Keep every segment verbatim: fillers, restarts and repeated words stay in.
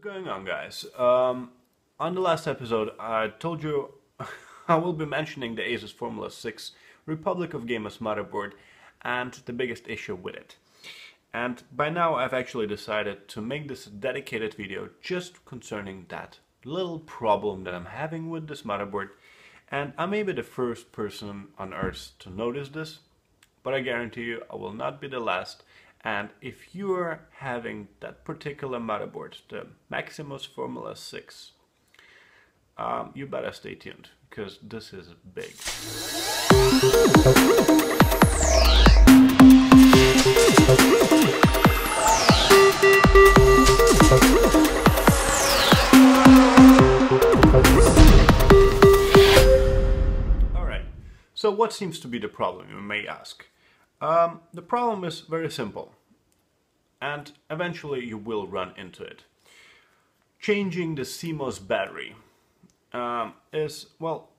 going on, guys? Um, on the last episode, I told you I will be mentioning the Asus Formula six Republic of Gamers motherboard and the biggest issue with it. And by now I've actually decided to make this a dedicated video just concerning that little problem that I'm having with this motherboard. And I may be the first person on earth to notice this, but I guarantee you I will not be the last. And if you're having that particular motherboard, the Maximus Formula six, um, you better stay tuned, because this is big. All right, so what seems to be the problem, you may ask? Um, the problem is very simple, and eventually you will run into it. Changing the C MOS battery um, is, well,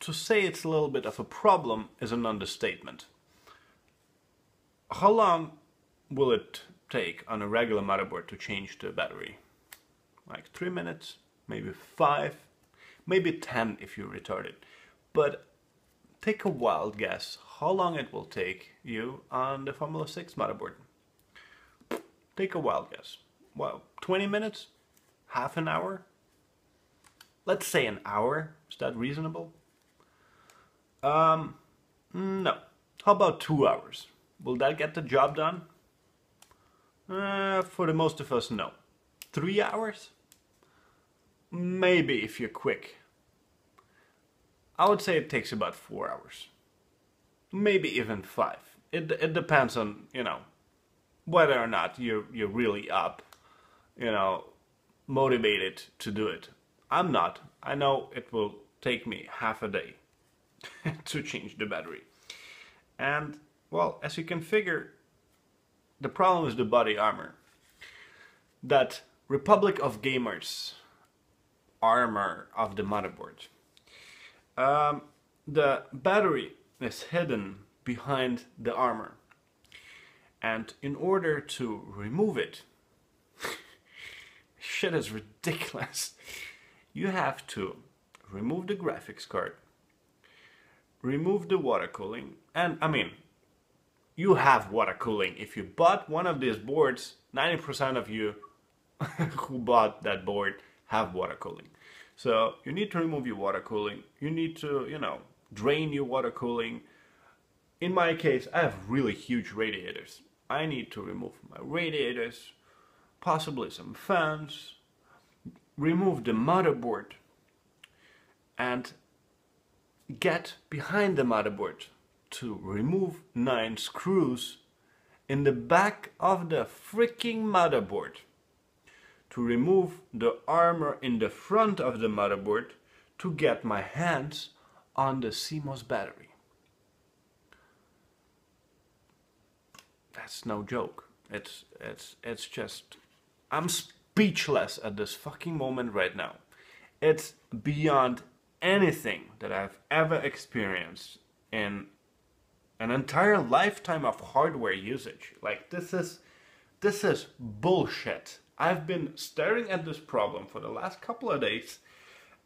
to say it's a little bit of a problem is an understatement. How long will it take on a regular motherboard to change the battery? Like three minutes, maybe five, maybe ten if you're retarded. But take a wild guess how long it will take you on the Formula six motherboard. Take a wild guess. Well, twenty minutes? Half an hour? Let's say an hour. Is that reasonable? Um, no. How about two hours? Will that get the job done? Uh, for the most of us, no. Three hours? Maybe if you're quick. I would say it takes about four hours. Maybe even five. It, it depends on, you know, whether or not you're, you're really up, you know, motivated to do it. I'm not. I know it will take me half a day to change the battery. And, well, as you can figure, the problem is the body armor. That Republic of Gamers armor of the motherboard. Um, the battery is hidden behind the armor, and in order to remove it, shit is ridiculous, you have to remove the graphics card, remove the water cooling, and I mean, you have water cooling. If you bought one of these boards, ninety percent of you who bought that board have water cooling. So you need to remove your water cooling, you need to, you know, drain your water cooling. In my case, I have really huge radiators. I need to remove my radiators, possibly some fans, remove the motherboard, and get behind the motherboard to remove nine screws in the back of the freaking motherboard, to remove the armor in the front of the motherboard, to get my hands on the C MOS battery. That's no joke. It's it's it's just, I'm speechless at this fucking moment right now. It's beyond anything that I've ever experienced in an entire lifetime of hardware usage. Like, this is this is bullshit. I've been staring at this problem for the last couple of days,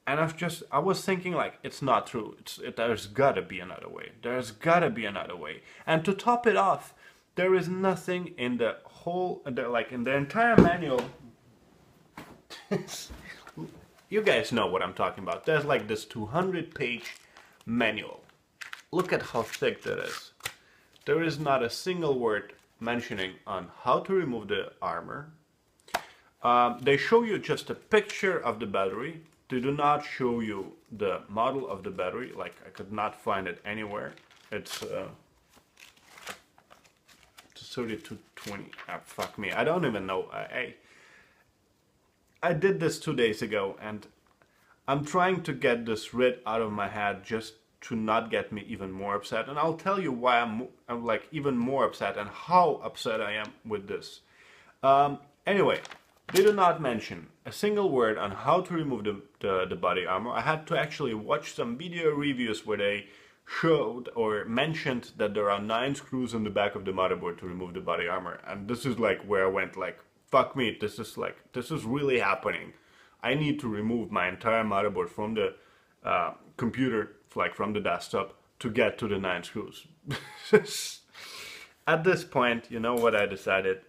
and I've just, I was thinking, like, it's not true. It's, it, there's gotta be another way. There's gotta be another way. And to top it off, there is nothing in the whole, like, in the entire manual. You guys know what I'm talking about. There's like this two hundred page manual. Look at how thick that is. There is not a single word mentioning on how to remove the armor. Um, they show you just a picture of the battery. They do not show you the model of the battery. Like, I could not find it anywhere. It's uh, thirty-two twenty. Ah, fuck me. I don't even know. I, I did this two days ago, and I'm trying to get this rid out of my head just to not get me even more upset. And I'll tell you why I'm, I'm like even more upset and how upset I am with this. Um, anyway. They do not mention a single word on how to remove the, the, the body armor. I had to actually watch some video reviews where they showed or mentioned that there are nine screws on the back of the motherboard to remove the body armor. And this is like where I went like, fuck me, this is like, this is really happening. I need to remove my entire motherboard from the uh, computer, like from the desktop, to get to the nine screws. At this point, you know what I decided?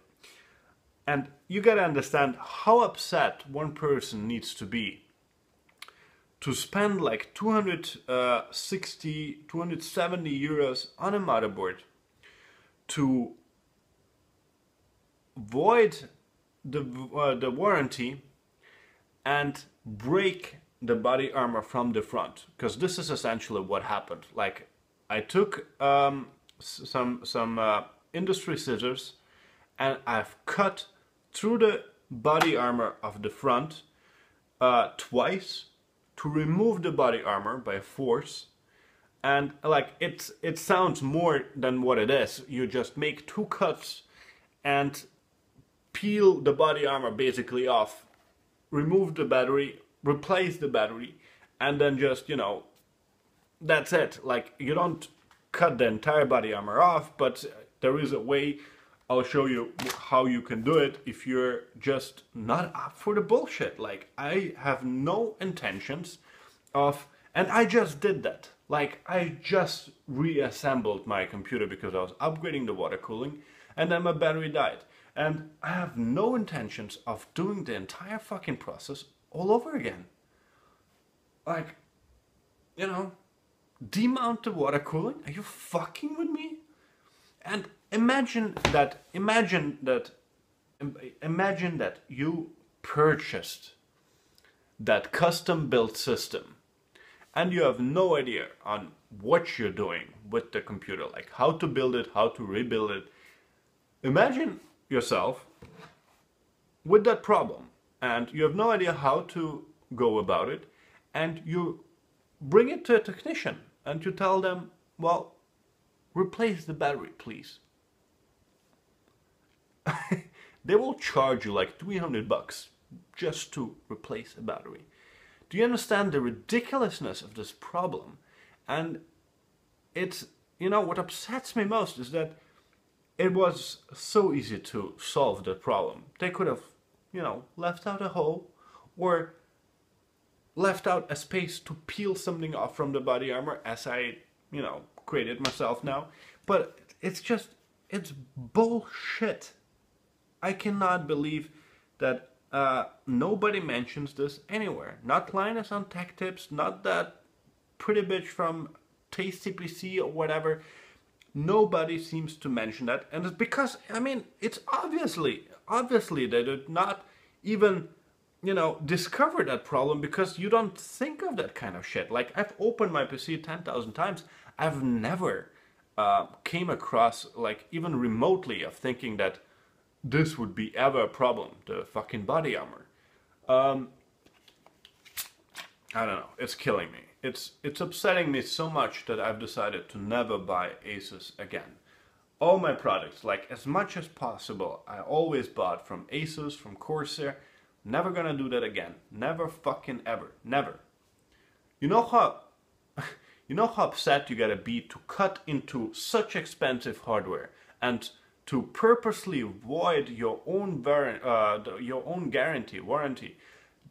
And you gotta understand how upset one person needs to be to spend like two hundred sixty, two hundred seventy euros on a motherboard to void the, uh, the warranty and break the body armor from the front, because this is essentially what happened. Like, I took um, some some uh, industry scissors and I've cut through the body armor of the front uh, twice to remove the body armor by force. And like, it's it sounds more than what it is. You just make two cuts and peel the body armor basically off, remove the battery, replace the battery, and then just, you know, that's it. Like, you don't cut the entire body armor off, but there is a way. I'll show you how you can do it if you're just not up for the bullshit. Like, I have no intentions of, and I just did that. Like, I just reassembled my computer because I was upgrading the water cooling, and then my battery died. And I have no intentions of doing the entire fucking process all over again. Like, you know, demount the water cooling? Are you fucking with me? And imagine that, imagine that, imagine that you purchased that custom built system and you have no idea on what you're doing with the computer, like how to build it, how to rebuild it. Imagine yourself with that problem and you have no idea how to go about it, and you bring it to a technician and you tell them, well, replace the battery, please. They will charge you like three hundred bucks just to replace a battery. Do you understand the ridiculousness of this problem? And it's, you know, what upsets me most is that it was so easy to solve the problem. They could have, you know, left out a hole or left out a space to peel something off from the body armor, as I, you know, created myself now. But it's just, it's bullshit. I cannot believe that uh, nobody mentions this anywhere. Not Linus on Tech Tips, not that pretty bitch from Taste C P C or whatever. Nobody seems to mention that, and it's because, I mean, it's obviously, obviously they did not even, you know, discover that problem, because you don't think of that kind of shit. Like, I've opened my P C ten thousand times. I've never uh, came across, like, even remotely of thinking that this would be ever a problem, the fucking body armor. Um, I don't know, it's killing me. It's, it's upsetting me so much that I've decided to never buy Asus again. All my products, like as much as possible, I always bought from Asus, from Corsair. Never gonna do that again. Never fucking ever. Never. You know how, you know how upset you gotta be to cut into such expensive hardware and to purposely void your own uh, your own guarantee, warranty,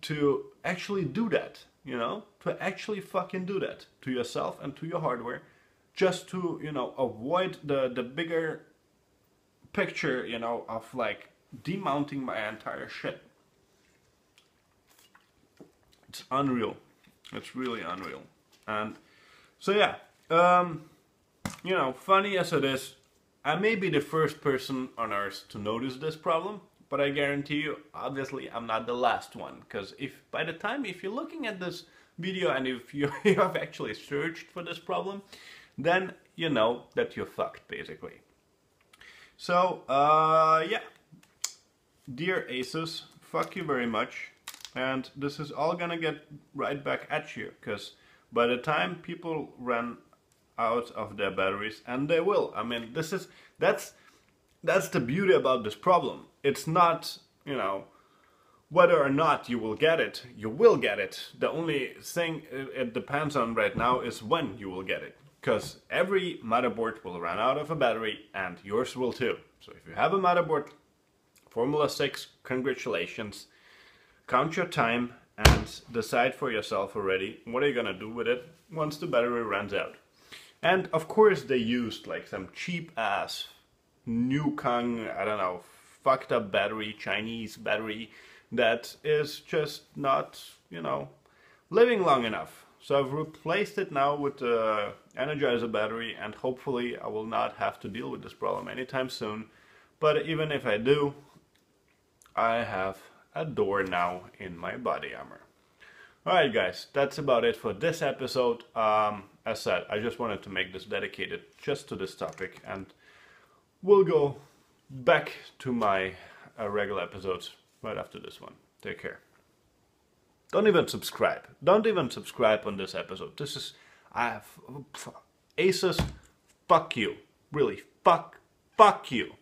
to actually do that, you know, to actually fucking do that to yourself and to your hardware, just to, you know, avoid the, the bigger picture, you know, of like demounting my entire shit. It's unreal. It's really unreal. And so yeah, um, you know, funny as it is, I may be the first person on earth to notice this problem, but I guarantee you, obviously, I'm not the last one. Because if by the time, if you're looking at this video and if you, you have actually searched for this problem, then you know that you're fucked, basically. So, uh, yeah. Dear Asus, fuck you very much. And this is all gonna get right back at you, because by the time people run out of their batteries, and they will. I mean, this is that's that's the beauty about this problem. It's not, you know, whether or not you will get it, you will get it. The only thing it depends on right now is when you will get it, because every motherboard will run out of a battery, and yours will too. So if you have a motherboard, Formula six, congratulations. Count your time and decide for yourself already what are you gonna do with it once the battery runs out. And of course they used like some cheap ass new Kang, I don't know, fucked up battery, Chinese battery that is just not, you know, living long enough. So I've replaced it now with the Energizer battery, and hopefully I will not have to deal with this problem anytime soon. But even if I do, I have a door now in my body armor. Alright guys, that's about it for this episode. Um, as said, I just wanted to make this dedicated just to this topic, and we'll go back to my uh, regular episodes right after this one. Take care. Don't even subscribe. Don't even subscribe on this episode. This is... I have... Asus, fuck you. Really, fuck, fuck you.